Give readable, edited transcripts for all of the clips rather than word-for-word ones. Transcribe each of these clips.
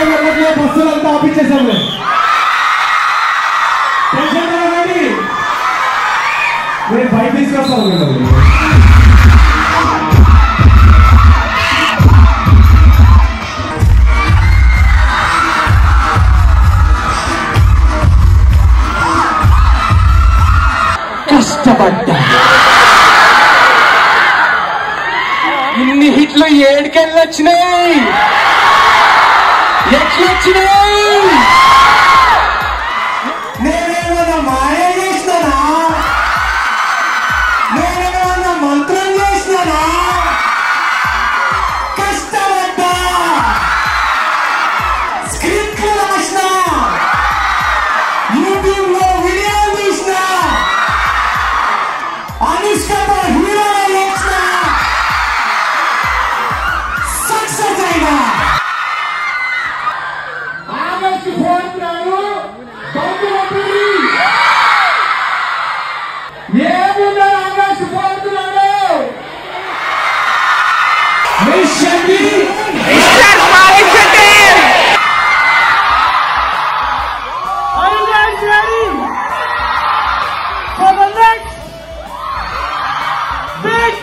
ఏం జరగట్లేదు, బస్సులు అంతా ఆపించేశాము. టెన్షన్ కదండి, నేను బయట తీసుకొస్తాను కష్టపడ్డా. ఇన్ని హిట్లు ఏడుకెళ్ళి వచ్చినాయి, ఎట్లా వచ్చినాయి? నేనేమన్నా మాయ చేసినానా? నేనేమన్నా మంత్రం చేసినానా? కష్టపడ్డా, స్క్రిప్ట్ రాసిన, యూట్యూబ్ లో వీడియోలు తీసిన, అనుష్కతో హీరో చేసిన, సక్సెస్ అయినా Miss Shetty Mr Polishetty. Are you guys ready for the next big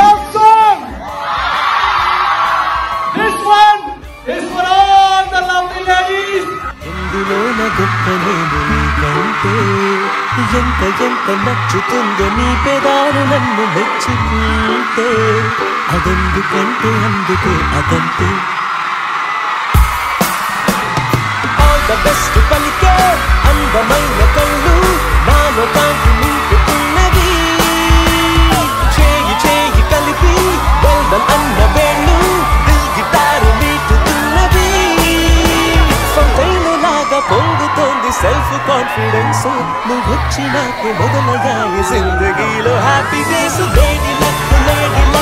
love song? This one is for all the lovely ladies. Indulona guppanenu kante yenta yenta nachutundo nee pedaru nannu mechukunte adendukonte anduke adante all the best palike andamaina kallu naanu taanki ninkutunnadi cheyi cheyi kalipi golden anna velu dil gitaru meetutunnadi fontaine laaga pongutondi self confidence nu vachina ke modalayayi zindagi lo happy days lady luck lady